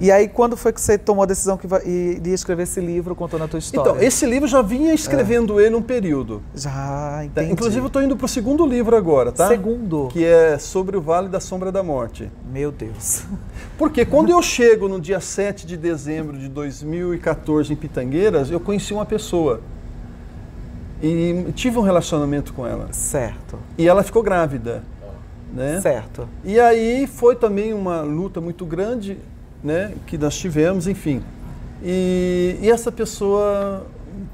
E aí, quando foi que você tomou a decisão que iria escrever esse livro contando a tua história? Então, esse livro já vinha escrevendo ele um período. Já, entendi. Inclusive, eu estou indo para o segundo livro agora, tá? Segundo? Que é sobre o Vale da Sombra da Morte. Meu Deus. Porque quando eu chego no dia 7 de dezembro de 2014 em Pitangueiras, eu conheci uma pessoa. E tive um relacionamento com ela. Certo. E ela ficou grávida. Né? Certo. E aí foi também uma luta muito grande, né, que nós tivemos, enfim. E essa pessoa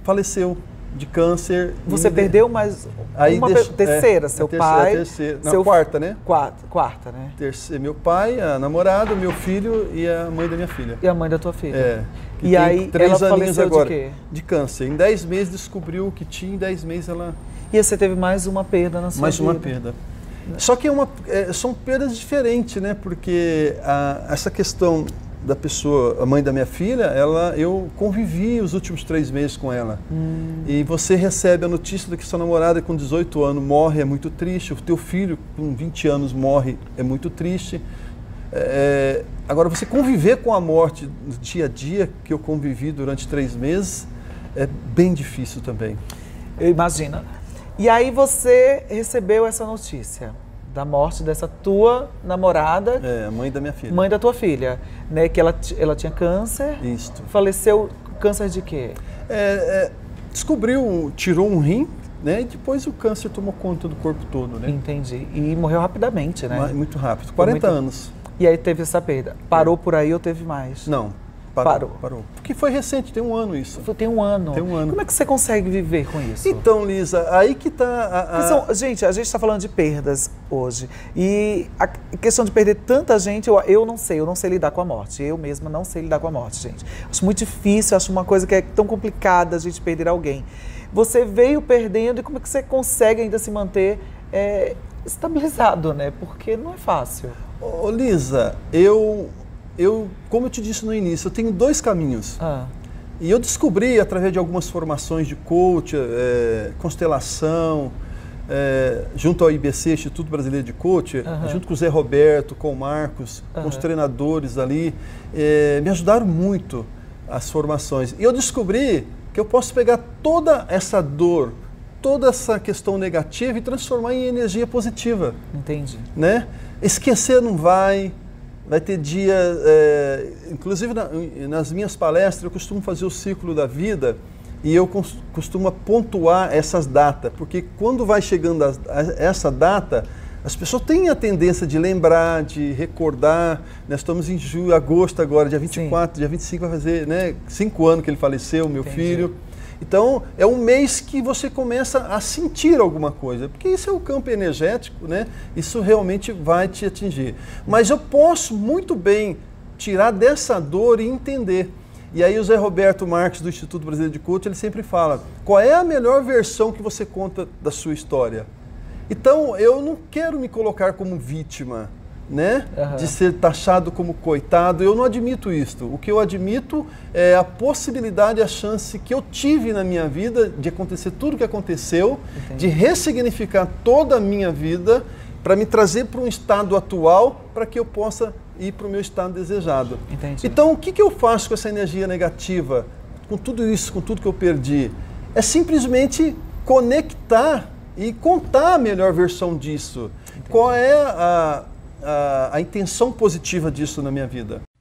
faleceu de câncer. Você perdeu mais uma terceira, seu pai... Terceira, não, seu quarta, né? Quarta, né? Terceira, meu pai, a namorada, meu filho e a mãe da minha filha. E a mãe da tua filha. É. E aí ela faleceu agora, de quê? De câncer. Em 10 meses descobriu o que tinha, em 10 meses ela... E aí você teve mais uma perda na sua vida. Mais uma perda. Só que são perdas diferentes, né? Porque essa questão da pessoa, a mãe da minha filha, eu convivi os últimos 3 meses com ela. E você recebe a notícia de que sua namorada com 18 anos morre, é muito triste. O teu filho com 20 anos morre, é muito triste. Agora, você conviver com a morte no dia a dia, que eu convivi durante 3 meses, é bem difícil também. Eu imagino. E aí você recebeu essa notícia da morte dessa tua namorada... É, a mãe da minha filha. Mãe da tua filha, né? Que ela tinha câncer. Isso. Faleceu câncer de quê? Descobriu, tirou um rim, né? E depois o câncer tomou conta do corpo todo, né? Entendi. E morreu rapidamente, né? Muito rápido. 40 anos. E aí teve essa perda. Parou por aí ou teve mais? Não. Parou. Porque foi recente, tem um ano isso. Tem um ano. Como é que você consegue viver com isso? Então, Lisa, aí que está... Gente, a gente está falando de perdas hoje. E a questão de perder tanta gente, eu não sei lidar com a morte. Eu mesma não sei lidar com a morte, gente. Acho muito difícil, acho uma coisa que é tão complicada a gente perder alguém. Você veio perdendo e como é que você consegue ainda se manter estabilizado, né? Porque não é fácil. Ô, Lisa, como eu te disse no início, eu tenho 2 caminhos. E eu descobri, através de algumas formações de coach, constelação, junto ao IBC, Instituto Brasileiro de Coach, junto com o Zé Roberto, com o Marcos, com os treinadores ali, me ajudaram muito as formações. E eu descobri que eu posso pegar toda essa dor, toda essa questão negativa e transformar em energia positiva. Entendi. Né? Esquecer não vai... Vai ter dia, inclusive nas minhas palestras, eu costumo fazer o ciclo da vida e eu costumo pontuar essas datas, porque quando vai chegando essa data, as pessoas têm a tendência de lembrar, de recordar. Nós estamos em julho, agosto agora, dia 24, Sim. dia 25 vai fazer, né, 5 anos que ele faleceu, meu Entendi. Filho. Então, é um mês que você começa a sentir alguma coisa, porque isso é o campo energético, né? Isso realmente vai te atingir. Mas eu posso muito bem tirar dessa dor e entender. E aí o Zé Roberto Marques, do Instituto Brasileiro de Coach, ele sempre fala, qual é a melhor versão que você conta da sua história? Então, eu não quero me colocar como vítima, né? De ser taxado como coitado, eu não admito isto. O que eu admito é a possibilidade, a chance que eu tive na minha vida de acontecer tudo o que aconteceu, Entendi. De ressignificar toda a minha vida para me trazer para um estado atual para que eu possa ir para o meu estado desejado. Entendi. Então, o que eu faço com essa energia negativa, com tudo isso, com tudo que eu perdi? É simplesmente conectar e contar a melhor versão disso. Entendi. Qual é a intenção positiva disso na minha vida.